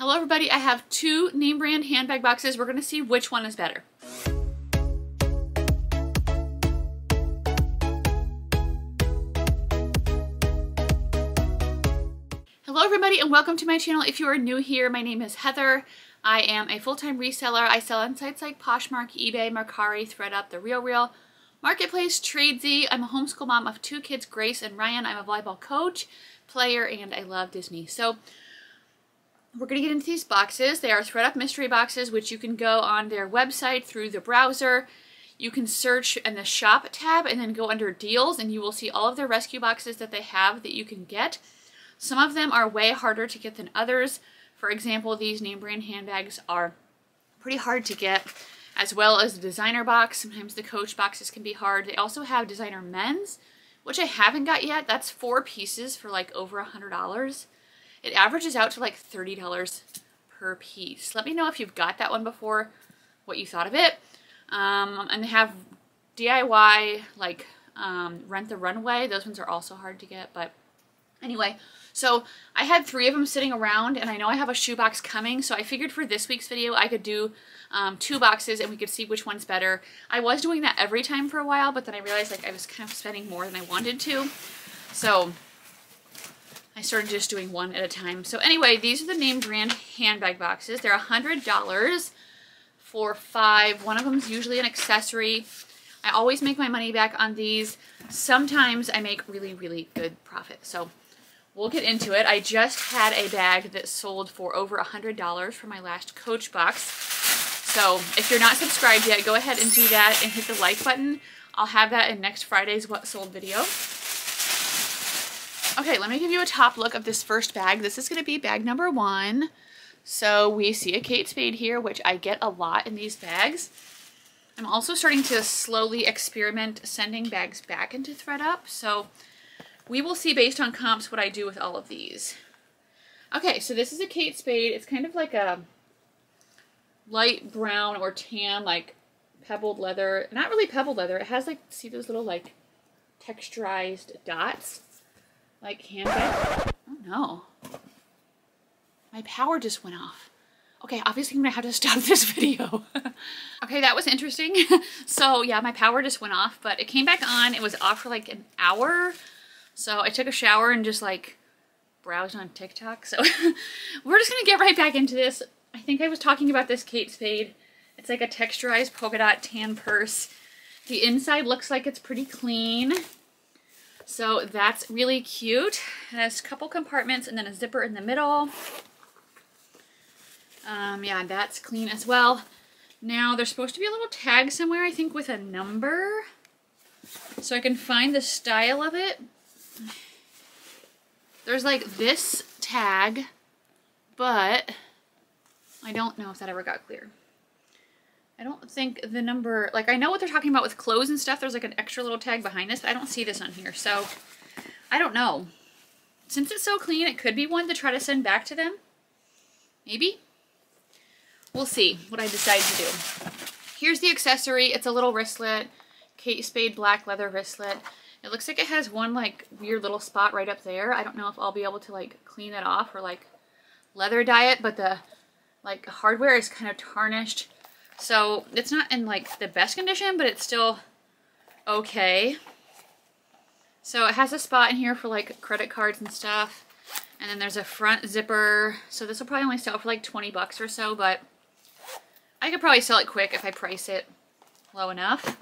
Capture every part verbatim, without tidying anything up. Hello everybody, I have two name brand handbag boxes. We're gonna see which one is better. Hello everybody and welcome to my channel. If you are new here, my name is Heather. I am a full-time reseller. I sell on sites like Poshmark, eBay, Mercari, ThredUp, The RealReal, Marketplace, Tradesy. I'm a homeschool mom of two kids, Grace and Ryan. I'm a volleyball coach, player, and I love Disney. So we're going to get into these boxes. They are ThredUp mystery boxes, which you can go on their website through the browser. You can search in the shop tab and then go under deals and you will see all of their rescue boxes that they have that you can get. Some of them are way harder to get than others. For example, these name brand handbags are pretty hard to get, as well as the designer box. Sometimes the coach boxes can be hard. They also have designer men's, which I haven't got yet. That's four pieces for like over a hundred dollars. It averages out to like thirty dollars per piece. Let me know if you've got that one before, what you thought of it. Um, and they have D I Y, like um, Rent the Runway. Those ones are also hard to get, but anyway. So I had three of them sitting around and I know I have a shoe box coming. So I figured for this week's video, I could do um, two boxes and we could see which one's better. I was doing that every time for a while, but then I realized like I was kind of spending more than I wanted to. So I started just doing one at a time. So anyway, these are the name brand handbag boxes. They're a hundred dollars for five. One of them is usually an accessory. I always make my money back on these. Sometimes I make really, really good profit. So we'll get into it. I just had a bag that sold for over a hundred dollars for my last Coach box. So if you're not subscribed yet, go ahead and do that and hit the like button. I'll have that in next Friday's What Sold video. Okay, let me give you a top look of this first bag. This is going to be bag number one. So we see a Kate Spade here, which I get a lot in these bags. I'm also starting to slowly experiment sending bags back into ThredUp. So we will see based on comps what I do with all of these. Okay, so this is a Kate Spade. It's kind of like a light brown or tan, like pebbled leather. Not really pebbled leather. It has like, see those little like texturized dots? Like handbag. Oh no. My power just went off. Okay, obviously I'm gonna have to stop this video. Okay, that was interesting. So yeah, my power just went off, but it came back on. It was off for like an hour. So I took a shower and just like browsed on TikTok. So we're just gonna get right back into this. I think I was talking about this Kate Spade. It's like a texturized polka dot tan purse. The inside looks like it's pretty clean. So that's really cute. It has a couple compartments and then a zipper in the middle. Um, yeah, that's clean as well. Now there's supposed to be a little tag somewhere, I think with a number. So I can find the style of it. There's like this tag, but I don't know if that ever got clear. I don't think the number, like I know what they're talking about with clothes and stuff. There's like an extra little tag behind this, but I don't see this on here. So I don't know. Since it's so clean, it could be one to try to send back to them. Maybe. We'll see what I decide to do. Here's the accessory. It's a little wristlet, Kate Spade black leather wristlet. It looks like it has one like weird little spot right up there. I don't know if I'll be able to like clean that off or like leather dye it, but the like hardware is kind of tarnished. So it's not in like the best condition, but it's still okay. So it has a spot in here for like credit cards and stuff. And then there's a front zipper. So this will probably only sell for like twenty bucks or so, but I could probably sell it quick if I price it low enough.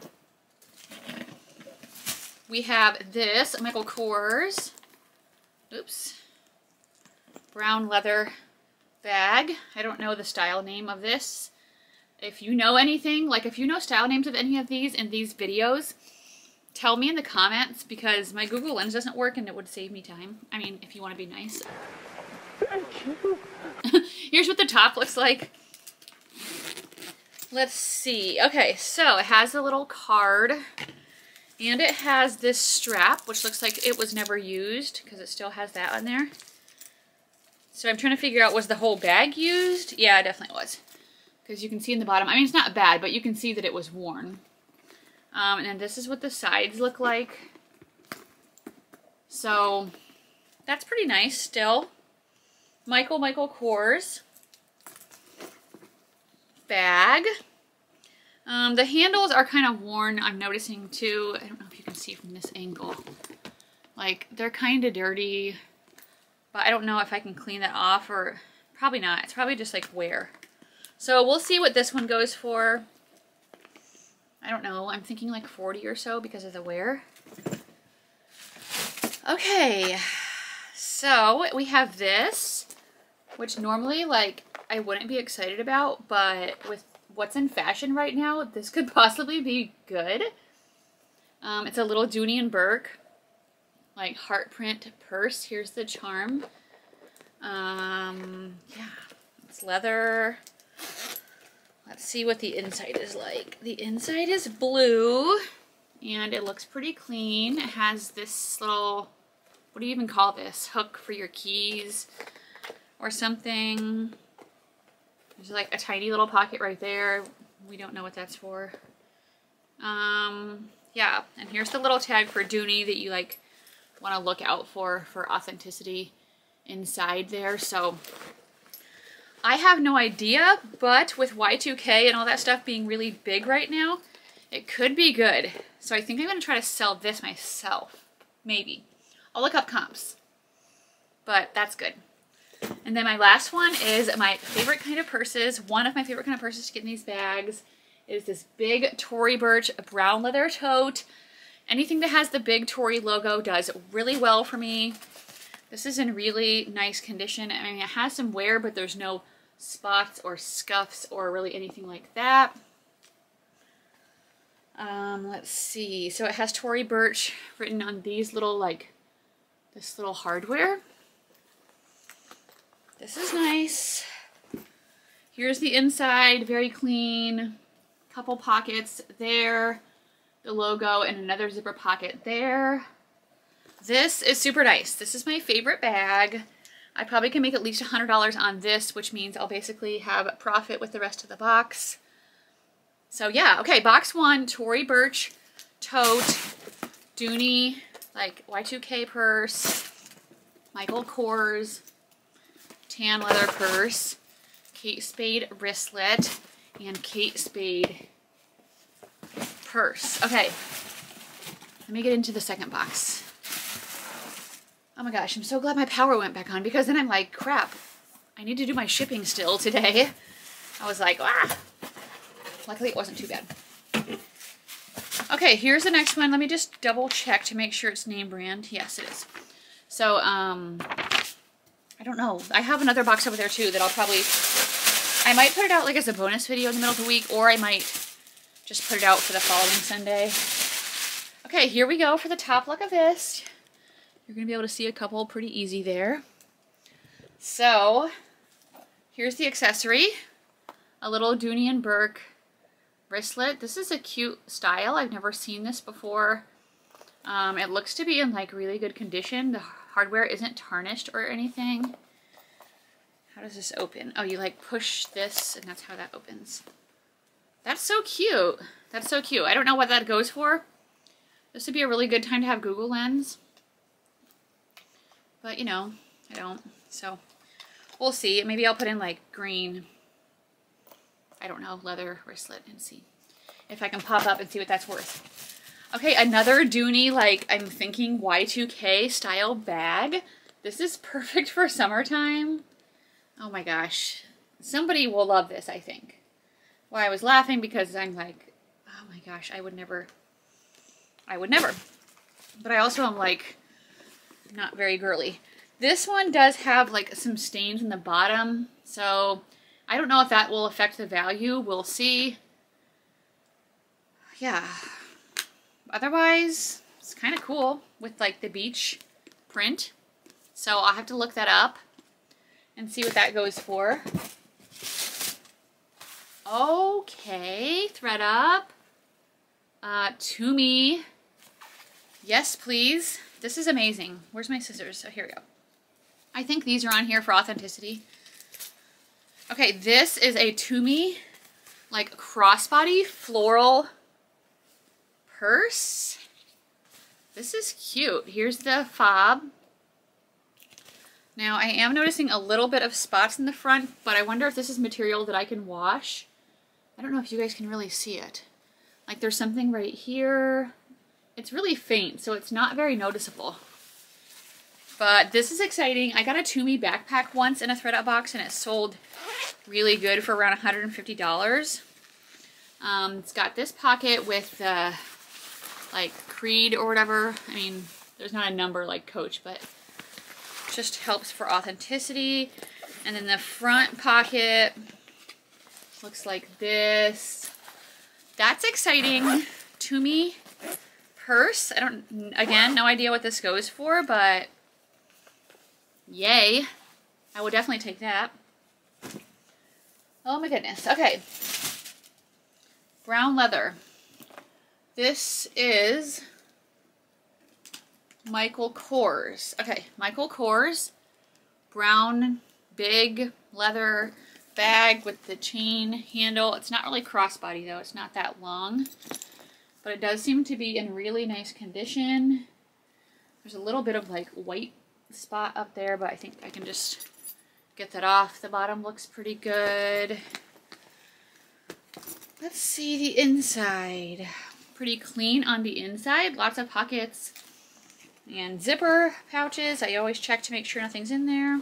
We have this Michael Kors, oops, brown leather bag. I don't know the style name of this. If you know anything, like if you know style names of any of these in these videos, tell me in the comments because my Google Lens doesn't work and it would save me time. I mean, if you want to be nice. Thank you. Here's what the top looks like. Let's see. Okay, so it has a little card and it has this strap, which looks like it was never used because it still has that on there. So I'm trying to figure out, was the whole bag used? Yeah, it definitely was. Because you can see in the bottom, I mean, it's not bad, but you can see that it was worn. Um, and then this is what the sides look like. So that's pretty nice still. Michael, Michael Kors. bag. Um, the handles are kind of worn, I'm noticing too. I don't know if you can see from this angle. Like, they're kind of dirty, but I don't know if I can clean that off, or probably not. It's probably just like wear. So we'll see what this one goes for. I don't know, I'm thinking like forty or so because of the wear. Okay, so we have this, which normally like I wouldn't be excited about, but with what's in fashion right now, this could possibly be good. Um, it's a little Dooney and Bourke, like heart print purse. Here's the charm. Um, yeah, it's leather. Let's see what the inside is like. The inside is blue and it looks pretty clean. It has this little, what do you even call this? Hook for your keys or something. There's like a tiny little pocket right there. We don't know what that's for. Um, yeah, and here's the little tag for Dooney that you like want to look out for, for authenticity inside there. So I have no idea, but with Y two K and all that stuff being really big right now, it could be good. So I think I'm going to try to sell this myself. Maybe. I'll look up comps, but that's good. And then my last one is my favorite kind of purses. One of my favorite kind of purses to get in these bags is this big Tory Burch brown leather tote. Anything that has the big Tory logo does really well for me. This is in really nice condition. I mean, it has some wear, but there's no spots or scuffs or really anything like that. Um, let's see. So it has Tory Burch written on these little, like, this little hardware. This is nice. Here's the inside, very clean. Couple pockets there. The logo and another zipper pocket there. This is super nice. This is my favorite bag. I probably can make at least one hundred dollars on this, which means I'll basically have a profit with the rest of the box. So yeah, okay, box one, Tory Burch tote, Dooney, like Y two K purse, Michael Kors tan leather purse, Kate Spade wristlet, and Kate Spade purse. Okay, let me get into the second box. Oh my gosh, I'm so glad my power went back on, because then I'm like, crap, I need to do my shipping still today. I was like, ah. Luckily it wasn't too bad. Okay, here's the next one. Let me just double check to make sure it's name brand. Yes, it is. So, um, I don't know. I have another box over there too that I'll probably, I might put it out like as a bonus video in the middle of the week, or I might just put it out for the following Sunday. Okay, here we go for the top look of this. You're going to be able to see a couple pretty easy there. So here's the accessory, a little Dooney and Bourke wristlet. This is a cute style. I've never seen this before. Um, it looks to be in like really good condition. The hardware isn't tarnished or anything. How does this open? Oh, you like push this and that's how that opens. That's so cute. That's so cute. I don't know what that goes for. This would be a really good time to have Google Lens. But, you know, I don't. So, we'll see. Maybe I'll put in, like, green, I don't know, leather wristlet and see if I can pop up and see what that's worth. Okay, another Dooney, like, I'm thinking Y two K style bag. This is perfect for summertime. Oh, my gosh. Somebody will love this, I think. Well, I was laughing because I'm like, oh, my gosh, I would never. I would never. But I also am, like, not very girly. This one does have like some stains in the bottom, so I don't know if that will affect the value. We'll see. Yeah. Otherwise, it's kind of cool with like the beach print. So I'll have to look that up and see what that goes for. Okay, ThredUp. Uh, Tumi. Yes, please. This is amazing. Where's my scissors? Oh, here we go. I think these are on here for authenticity. Okay, this is a Tumi, like, crossbody floral purse. This is cute. Here's the fob. Now, I am noticing a little bit of spots in the front, but I wonder if this is material that I can wash. I don't know if you guys can really see it. Like there's something right here. It's really faint, so it's not very noticeable. But this is exciting. I got a Tumi backpack once in a ThredUp box and it sold really good for around one hundred fifty dollars. Um, it's got this pocket with uh, like Creed or whatever. I mean, there's not a number like Coach, but just helps for authenticity. And then the front pocket looks like this. That's exciting. Tumi purse. I don't, again, no idea what this goes for, but yay. I would definitely take that. Oh my goodness. Okay. Brown leather. This is Michael Kors. Okay. Michael Kors. Brown, big leather bag with the chain handle. It's not really crossbody though. It's not that long, but it does seem to be in really nice condition. There's a little bit of like white spot up there, but I think I can just get that off. The bottom looks pretty good. Let's see the inside. Pretty clean on the inside. Lots of pockets and zipper pouches. I always check to make sure nothing's in there.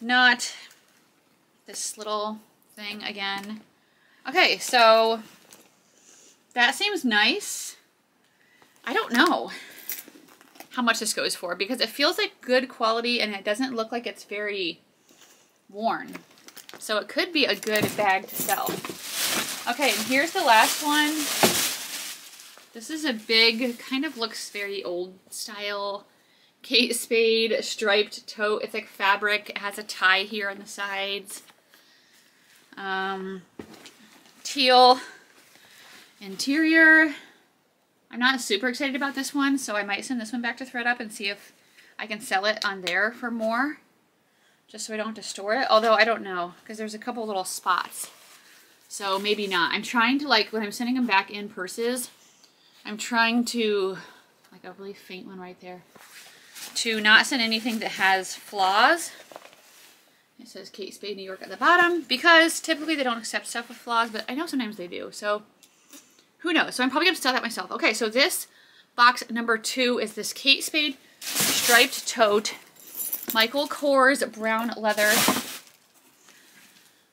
Not this little thing again. Okay, so that seems nice. I don't know how much this goes for because it feels like good quality and it doesn't look like it's very worn. So it could be a good bag to sell. Okay, and here's the last one. This is a big, kind of looks very old style Kate Spade striped tote. It's like fabric. It has a tie here on the sides. Um, teal interior. I'm not super excited about this one, so I might send this one back to ThredUp and see if I can sell it on there for more, just so I don't have to store it. Although I don't know, because there's a couple little spots, so maybe not. I'm trying to, like, when I'm sending them back in purses, I'm trying to, like a really faint one right there, to not send anything that has flaws. It says Kate Spade, New York at the bottom, because typically they don't accept stuff with flaws, but I know sometimes they do, so who knows? So I'm probably going to sell that myself. Okay, so this box number two is this Kate Spade striped tote, Michael Kors brown leather,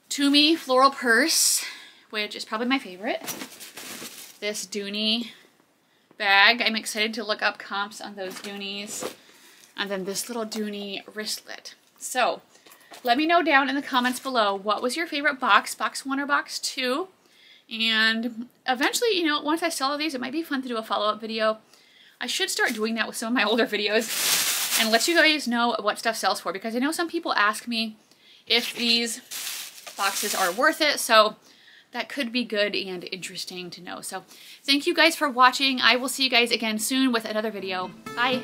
Tumi floral purse, which is probably my favorite. This Dooney bag. I'm excited to look up comps on those Dooneys. And then this little Dooney wristlet. So let me know down in the comments below, what was your favorite box, box one or box two? And eventually, you know, once I sell all these, it might be fun to do a follow-up video. I should start doing that with some of my older videos and let you guys know what stuff sells for, because I know some people ask me if these boxes are worth it, so that could be good and interesting to know. So thank you guys for watching. I will see you guys again soon with another video. Bye!